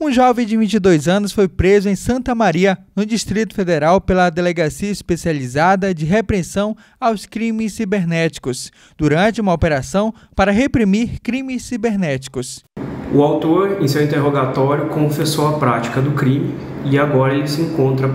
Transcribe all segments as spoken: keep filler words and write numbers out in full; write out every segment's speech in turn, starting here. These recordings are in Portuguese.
Um jovem de vinte e dois anos foi preso em Santa Maria, no Distrito Federal, pela Delegacia Especializada de Repressão aos Crimes Cibernéticos, durante uma operação para reprimir crimes cibernéticos. O autor, em seu interrogatório, confessou a prática do crime e agora ele se encontra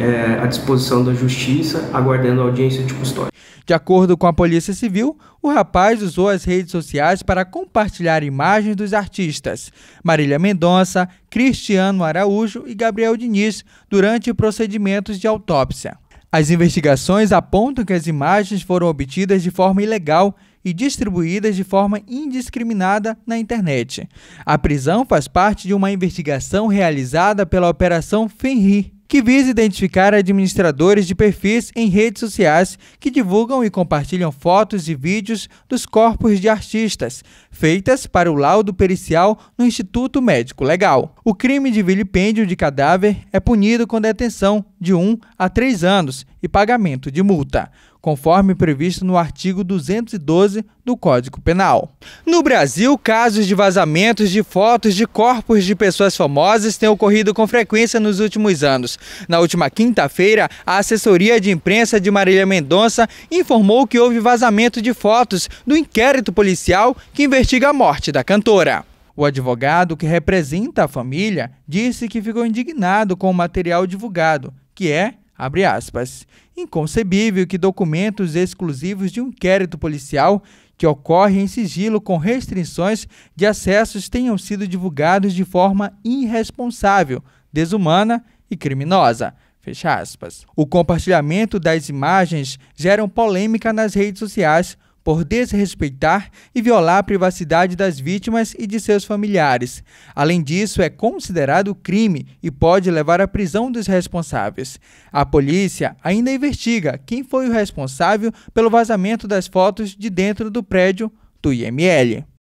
é, à disposição da Justiça, aguardando a audiência de custódia. De acordo com a Polícia Civil, o rapaz usou as redes sociais para compartilhar imagens dos artistas Marília Mendonça, Cristiano Araújo e Gabriel Diniz durante procedimentos de autópsia. As investigações apontam que as imagens foram obtidas de forma ilegal e distribuídas de forma indiscriminada na internet. A prisão faz parte de uma investigação realizada pela Operação Fenri, que visa identificar administradores de perfis em redes sociais que divulgam e compartilham fotos e vídeos dos corpos de artistas, feitas para o laudo pericial no Instituto Médico Legal. O crime de vilipêndio de cadáver é punido com detenção de um a três anos e pagamento de multa, conforme previsto no artigo duzentos e doze do Código Penal. No Brasil, casos de vazamentos de fotos de corpos de pessoas famosas têm ocorrido com frequência nos últimos anos. Na última quinta-feira, a assessoria de imprensa de Marília Mendonça informou que houve vazamento de fotos do inquérito policial que investiga a morte da cantora. O advogado que representa a família disse que ficou indignado com o material divulgado, que é, abre aspas, inconcebível que documentos exclusivos de um inquérito policial que ocorre em sigilo com restrições de acessos tenham sido divulgados de forma irresponsável, desumana e criminosa. Fecha aspas. O compartilhamento das imagens gera polêmica nas redes sociais por desrespeitar e violar a privacidade das vítimas e de seus familiares. Além disso, é considerado crime e pode levar à prisão dos responsáveis. A polícia ainda investiga quem foi o responsável pelo vazamento das fotos de dentro do prédio do I M L.